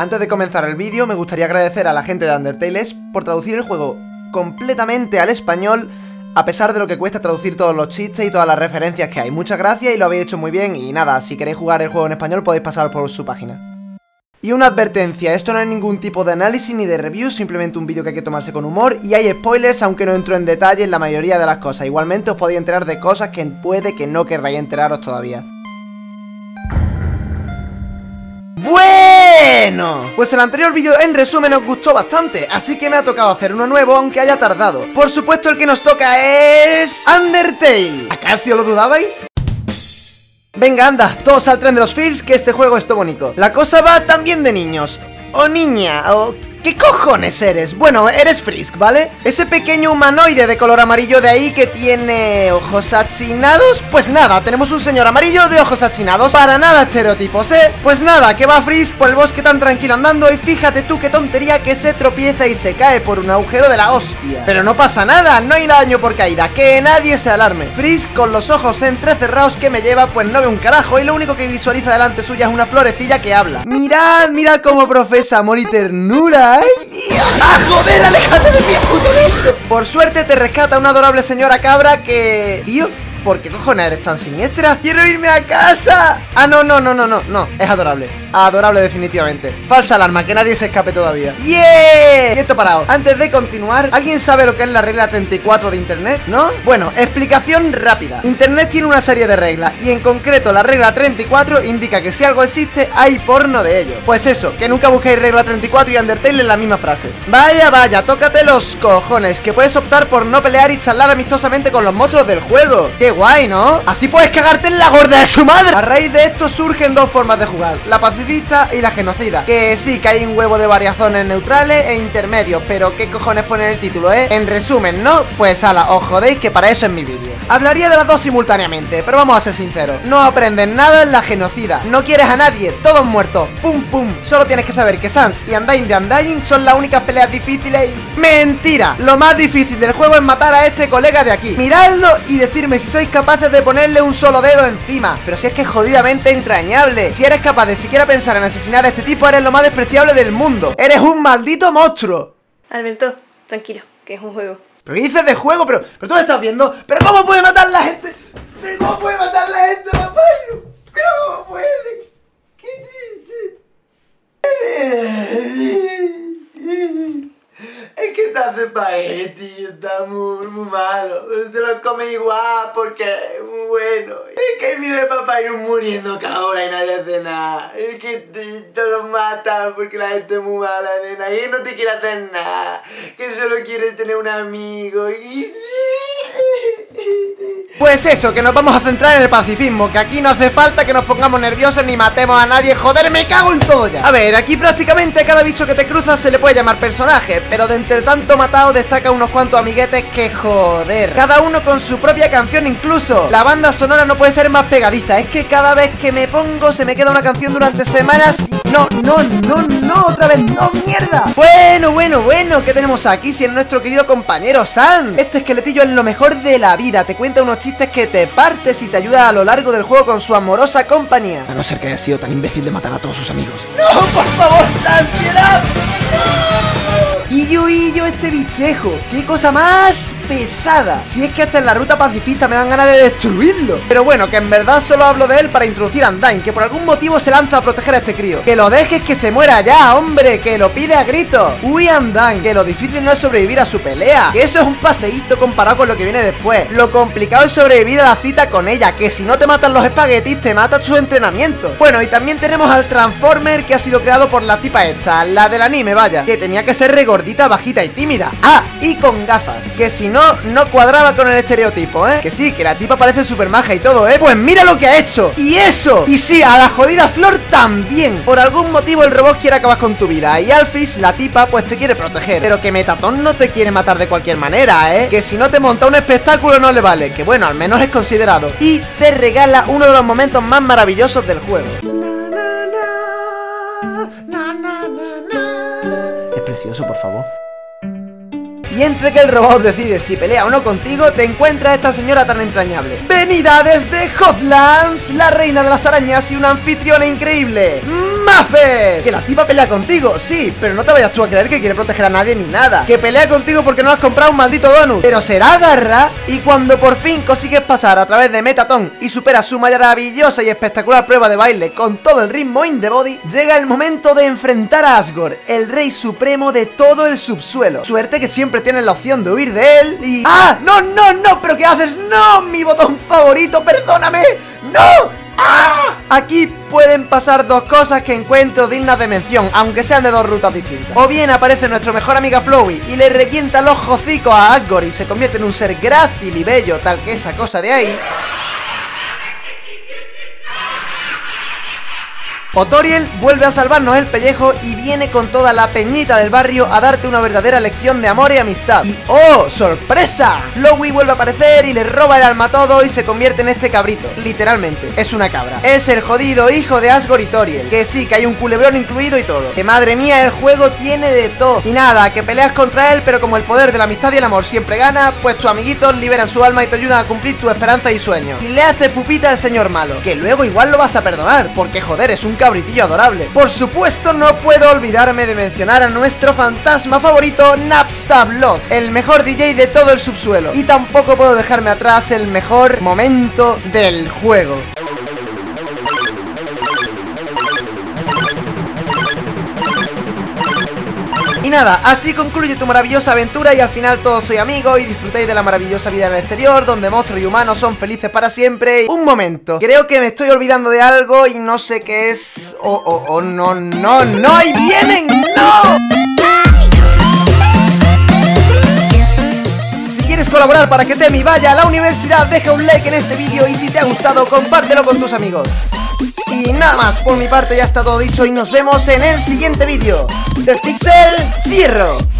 Antes de comenzar el vídeo, me gustaría agradecer a la gente de Undertale por traducir el juego completamente al español, a pesar de lo que cuesta traducir todos los chistes y todas las referencias que hay. Muchas gracias y lo habéis hecho muy bien, y nada, si queréis jugar el juego en español podéis pasar por su página. Y una advertencia, esto no es ningún tipo de análisis ni de review, simplemente un vídeo que hay que tomarse con humor y hay spoilers, aunque no entro en detalle en la mayoría de las cosas. Igualmente os podéis enterar de cosas que puede que no querráis enteraros todavía. ¡Bueno! Pues el anterior vídeo en resumen os gustó bastante, así que me ha tocado hacer uno nuevo aunque haya tardado. Por supuesto el que nos toca es... Undertale. ¿Acaso lo dudabais? Venga, anda, todos al tren de los feels, que este juego es todo bonito. La cosa va también de niños. O niña, o... ¿Qué cojones eres? Bueno, eres Frisk, ¿vale? Ese pequeño humanoide de color amarillo de ahí que tiene... ¿ojos achinados? Pues nada, tenemos un señor amarillo de ojos achinados. Para nada estereotipos, ¿eh? Pues nada, que va Frisk por el bosque tan tranquilo andando. Y fíjate tú qué tontería, que se tropieza y se cae por un agujero de la hostia. Pero no pasa nada, no hay daño por caída. Que nadie se alarme. Frisk, con los ojos entrecerrados que me lleva, pues no ve un carajo. Y lo único que visualiza delante suya es una florecilla que habla. Mirad, mirad cómo profesa amor y ternura. ¡Ay! ¡Ah, joder! ¡Aléjate de mi puto bicho! Por suerte te rescata una adorable señora cabra que... Tío, ¿por qué cojones eres tan siniestra? ¡Quiero irme a casa! Ah, no, es adorable. Adorable definitivamente. Falsa alarma, que nadie se escape todavía. ¡Yeah! Quieto parado. Antes de continuar, ¿alguien sabe lo que es la regla 34 de Internet? ¿No? Bueno, explicación rápida. Internet tiene una serie de reglas, y en concreto la regla 34 indica que si algo existe, hay porno de ello. Pues eso, que nunca busquéis regla 34 y Undertale en la misma frase. Vaya, vaya, tócate los cojones, que puedes optar por no pelear y charlar amistosamente con los monstruos del juego. ¡Qué guay!, ¿no? Así puedes cagarte en la gorda de su madre. A raíz de esto surgen dos formas de jugar. La y la genocida, que sí, que hay un huevo de variaciones neutrales e intermedios, pero qué cojones poner el título, ¿eh? En resumen, ¿no? Pues ala, os jodéis, que para eso es mi vídeo. Hablaría de las dos simultáneamente, pero vamos a ser sinceros, no aprendes nada en la genocida, no quieres a nadie, todos muertos, pum pum. Solo tienes que saber que Sans y Undyne de Undying son las únicas peleas difíciles y... ¡Mentira! Lo más difícil del juego es matar a este colega de aquí. Miradlo y decirme si sois capaces de ponerle un solo dedo encima. Pero si es que es jodidamente entrañable. Si eres capaz de siquiera pensar en asesinar a este tipo, eres lo más despreciable del mundo. Eres un maldito monstruo. Alberto, tranquilo, que es un juego. ¿Pero qué dices de juego? Pero tú me estás viendo. ¿Pero cómo puede matar la gente? ¿Pero cómo puede matar la gente, papá? ¿Pero cómo puede? ¿Qué dices? Es que te hace paquete y está muy malo. Te lo comes igual porque es muy bueno. Es que mi papá iba muriendo cada hora y nadie hace nada. Es que te lo matan porque la gente es muy mala, nena. Y no te quiere hacer nada. Que solo quieres tener un amigo. Pues eso, que nos vamos a centrar en el pacifismo, que aquí no hace falta que nos pongamos nerviosos ni matemos a nadie. ¡Joder, me cago en todo ya! A ver, aquí prácticamente a cada bicho que te cruza se le puede llamar personaje, pero de entre tanto matado destaca unos cuantos amiguetes que, joder, cada uno con su propia canción incluso. La banda sonora no puede ser más pegadiza, es que cada vez que me pongo se me queda una canción durante semanas y... No, otra vez, no, mierda. Bueno, ¿qué tenemos aquí? Si es nuestro querido compañero Sans. Este esqueletillo es lo mejor de la vida, te cuenta unos chistes que te partes y te ayuda a lo largo del juego con su amorosa compañía. A no ser que haya sido tan imbécil de matar a todos sus amigos. ¡No, por favor, Sans, piedad! ¡No! Y yo este bichejo, qué cosa más pesada. Si es que hasta en la ruta pacifista me dan ganas de destruirlo. Pero bueno, que en verdad solo hablo de él para introducir a Undyne, que por algún motivo se lanza a proteger a este crío. Que lo dejes que se muera ya, hombre, que lo pide a gritos. Uy, Undyne, que lo difícil no es sobrevivir a su pelea, que eso es un paseíto comparado con lo que viene después. Lo complicado es sobrevivir a la cita con ella, que si no te matan los espaguetis te matan su entrenamiento. Bueno, y también tenemos al Transformer, que ha sido creado por la tipa esta, la del anime, vaya, que tenía que ser regordita, bajita y tímida. Ah, y con gafas, que si no, no cuadraba con el estereotipo, ¿eh? Que sí, que la tipa parece súper maja y todo, ¿eh? Pues mira lo que ha hecho. Y eso, y sí, a la jodida Flor también. Por algún motivo el robot quiere acabar con tu vida, y Alphys, la tipa, pues te quiere proteger, pero que Mettaton no te quiere matar de cualquier manera, ¿eh? Que si no te monta un espectáculo no le vale, que bueno, al menos es considerado, y te regala uno de los momentos más maravillosos del juego. Es precioso, por favor. Y entre que el robot decide si pelea o no contigo, te encuentra esta señora tan entrañable. Venida desde Hotlands, la reina de las arañas y una anfitriona increíble, Muffet. Que la tipa pelea contigo, sí, pero no te vayas tú a creer que quiere proteger a nadie ni nada. Que pelea contigo porque no has comprado un maldito donut, pero será garra. Y cuando por fin consigues pasar a través de Mettaton y superas su maravillosa y espectacular prueba de baile con todo el ritmo in the body, llega el momento de enfrentar a Asgore, el rey supremo de todo el subsuelo. Suerte que siempre tienes la opción de huir de él y... ¡Ah! ¡No, no, no! ¿Pero qué haces? ¡No! ¡Mi botón favorito! ¡Perdóname! ¡No! ¡Ah! Aquí pueden pasar dos cosas que encuentro dignas de mención, aunque sean de dos rutas distintas. O bien aparece nuestro mejor amiga Flowey y le revienta los hocicos a Asgore y se convierte en un ser grácil y bello, tal que esa cosa de ahí. O Toriel vuelve a salvarnos el pellejo y viene con toda la peñita del barrio a darte una verdadera lección de amor y amistad. Y ¡oh, sorpresa! Flowey vuelve a aparecer y le roba el alma todo y se convierte en este cabrito. Literalmente, es una cabra. Es el jodido hijo de Asgore y Toriel. Que sí, que hay un culebrón incluido y todo. Que madre mía, el juego tiene de todo. Y nada, que peleas contra él, pero como el poder de la amistad y el amor siempre gana, pues tus amiguitos liberan su alma y te ayudan a cumplir tus esperanzas y sueños. Y le hace pupita al señor malo, que luego igual lo vas a perdonar, porque joder, es un cabritillo adorable. Por supuesto, no puedo olvidarme de mencionar a nuestro fantasma favorito, Napstablook, el mejor DJ de todo el subsuelo. Y tampoco puedo dejarme atrás el mejor momento del juego. Y nada, así concluye tu maravillosa aventura y al final todos sois amigos y disfrutáis de la maravillosa vida en el exterior, donde monstruos y humanos son felices para siempre. Un momento, creo que me estoy olvidando de algo y no sé qué es... ¡Oh, no, no, no! ¡Y vienen! ¡No! Si quieres colaborar para que Temi vaya a la universidad, deja un like en este vídeo y si te ha gustado, compártelo con tus amigos. Y nada más, por mi parte ya está todo dicho y nos vemos en el siguiente vídeo. DeadPixel, cierro.